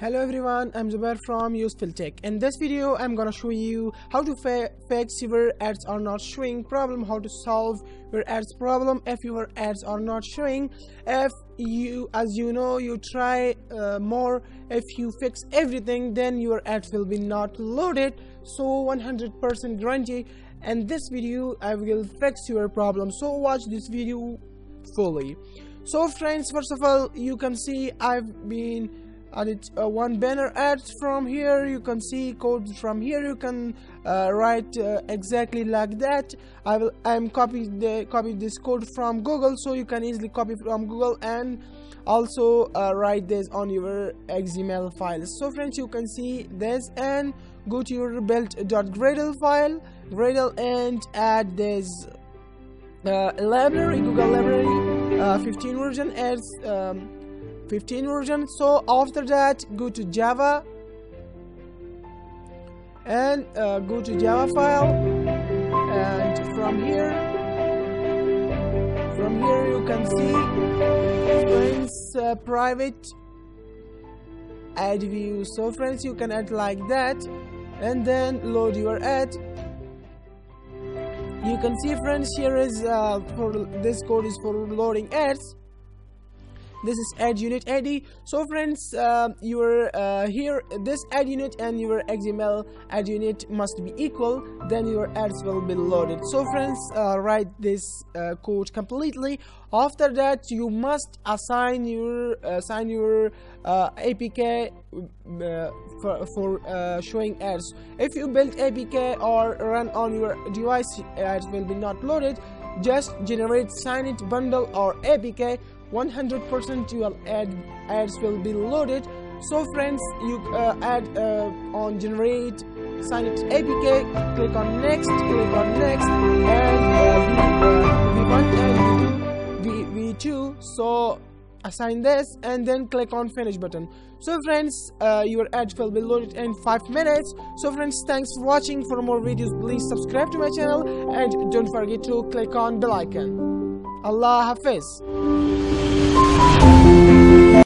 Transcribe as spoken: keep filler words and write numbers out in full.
Hello everyone, I'm Zubair from Useful Tech. In this video I'm gonna show you how to fix your ads are not showing problem, how to solve your ads problem if your ads are not showing. If you, as you know, you try uh, more, if you fix everything then your ads will be not loaded, so one hundred percent guarantee. And this video I will fix your problem, so watch this video fully. So friends, first of all you can see I've been added uh, one banner ads from here. You can see code from here. You can uh, write uh, exactly like that. I will I'm copied the copied this code from Google, so you can easily copy from Google and also uh, write this on your X M L files. So friends, you can see this and go to your build.gradle file, Gradle, and add this uh, library, Google library, uh, fifteen version as. Um, fifteen version. So after that go to Java and uh, go to Java file, and from here from here you can see friends uh, private ad view. So friends, you can add like that and then load your ad. You can see friends, here is uh, for this code is for loading ads. This is ad unit I D. So friends, uh, your uh, here this ad unit and your X M L ad unit must be equal, then your ads will be loaded. So friends, uh, write this uh, code completely. After that you must assign your uh, assign your uh, A P K uh, for, for uh, showing ads. If you build A P K or run on your device, ads will be not loaded. Just generate sign it bundle or A P K, one hundred percent your ad ads will be loaded. So friends, you uh, add uh, on generate sign it A P K, click on next, click on next, and uh, V one and V two, so assign this and then click on finish button. So friends, uh, your ad will be loaded in five minutes. So friends, thanks for watching. For more videos please subscribe to my channel and don't forget to click on bell icon. Allah Hafiz.